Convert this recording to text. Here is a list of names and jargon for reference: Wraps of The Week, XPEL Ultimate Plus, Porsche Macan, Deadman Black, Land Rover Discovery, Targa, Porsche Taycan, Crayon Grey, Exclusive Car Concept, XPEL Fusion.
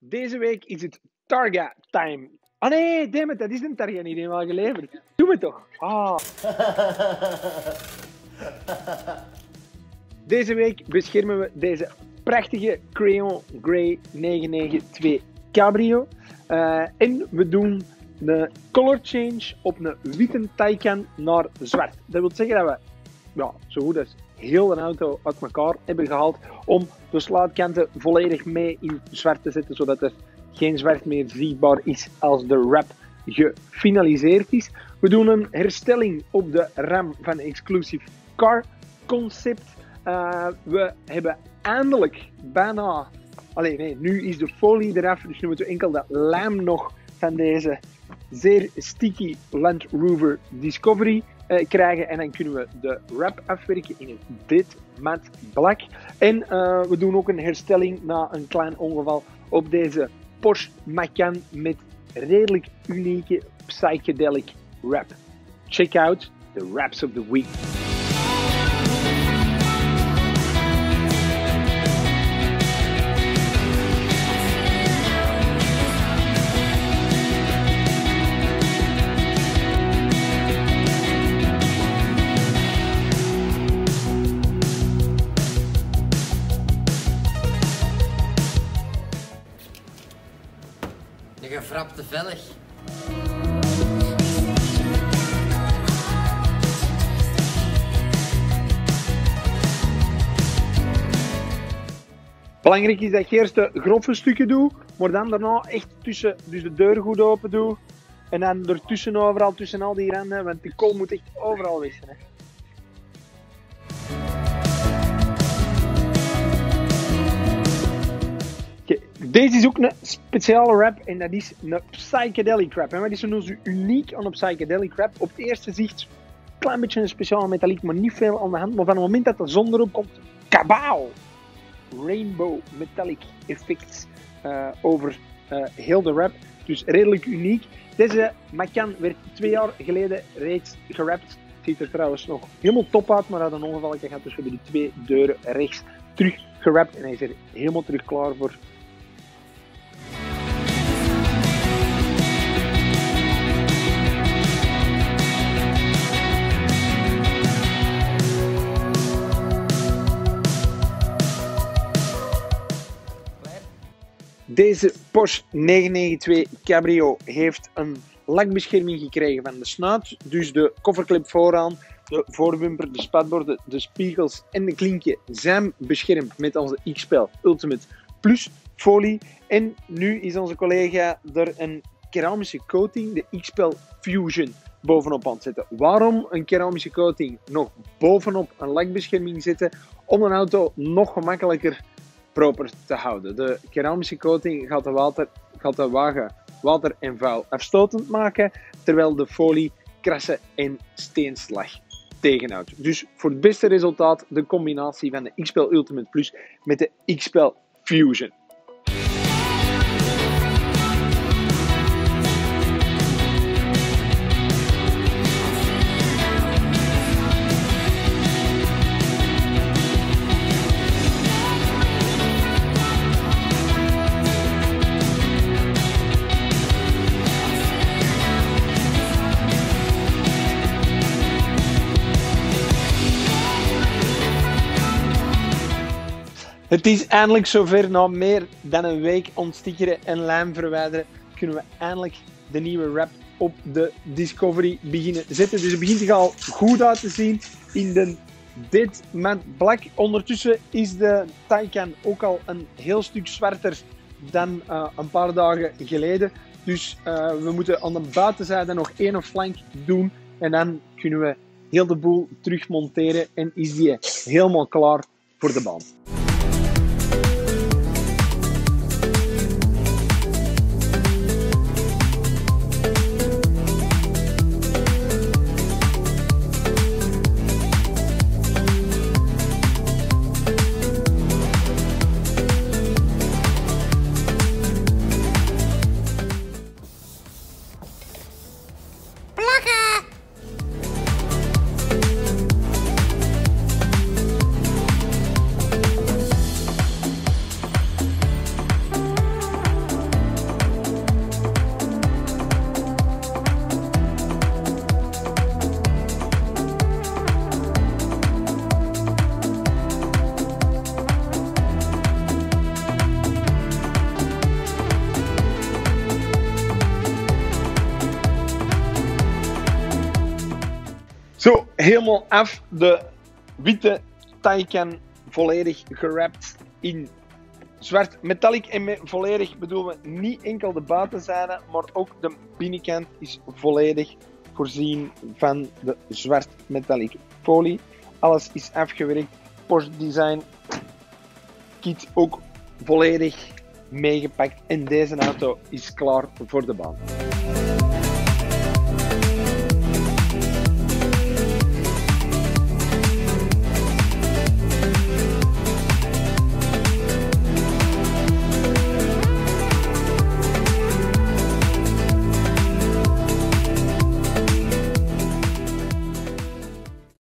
Deze week is het Targa time. Ah nee, damn it, dat is een Targa niet helemaal geleverd. Doe me toch. Ah. Deze week beschermen we deze prachtige Crayon Grey 992 Cabrio. En we doen de color change op een witte Taycan naar zwart. Dat wil zeggen dat we zo goed als heel een auto uit elkaar hebben gehaald om de slaatkanten volledig mee in zwart te zetten, zodat er geen zwart meer zichtbaar is als de wrap gefinaliseerd is. We doen een herstelling op de ram van Exclusive Car Concept. We hebben eindelijk bijna... Allee, nee, nu is de folie eraf, dus nu moeten we enkel dat lijm nog van deze zeer sticky Land Rover Discovery krijgen. En dan kunnen we de wrap afwerken in het Deadman Black. En we doen ook een herstelling na een klein ongeval op deze Porsche Macan met redelijk unieke psychedelic wrap. Check out the wraps of the week. De gefrapte velg. Belangrijk is dat je eerst de grove stukken doet, maar dan daarna echt tussen, dus de deur goed open doet. En dan ertussen overal, tussen al die randen, want de kool moet echt overal wissen. Hè. Deze is ook een speciale wrap en dat is een psychedelic wrap. Wat is er nou zo uniek aan een psychedelic wrap? Op het eerste zicht een klein beetje een speciaal metaliek, maar niet veel aan de hand. Maar van het moment dat de zon erop komt, kabaal! Rainbow metallic effects over heel de wrap. Dus redelijk uniek. Deze Macan werd 2 jaar geleden reeds gewrapt. Ziet er trouwens nog helemaal top uit, maar uit een ongevalletje gaat. Dus we hebben de 2 deuren rechts terug gewrapt en hij is er helemaal terug klaar voor. Deze Porsche 992 Cabrio heeft een lakbescherming gekregen van de snuit. Dus de kofferklep vooraan, de voorbumper, de spatborden, de spiegels en de klinkje zijn beschermd met onze XPEL Ultimate Plus folie. En nu is onze collega er een keramische coating, de XPEL Fusion, bovenop aan het zetten. Waarom een keramische coating nog bovenop een lakbescherming zetten? Om een auto nog gemakkelijker proper te houden. De keramische coating gaat de wagen water en vuil afstotend maken, terwijl de folie krassen en steenslag tegenhoudt. Dus voor het beste resultaat de combinatie van de XPEL Ultimate Plus met de XPEL Fusion. Het is eindelijk zover. Na meer dan een week ontstikkeren en lijm verwijderen, kunnen we eindelijk de nieuwe wrap op de Discovery beginnen zetten. Dus het begint er al goed uit te zien in de Deadman Black. Ondertussen is de Taycan ook al een heel stuk zwarter dan een paar dagen geleden. Dus we moeten aan de buitenzijde nog één flank doen en dan kunnen we heel de boel terug monteren en is die helemaal klaar voor de baan. Zo, helemaal af. De witte Taycan volledig gewrapt in zwart metallic. En met volledig bedoelen we niet enkel de buitenzijde, maar ook de binnenkant is volledig voorzien van de zwart metallic folie. Alles is afgewerkt. Porsche Design Kit ook volledig meegepakt. En deze auto is klaar voor de baan.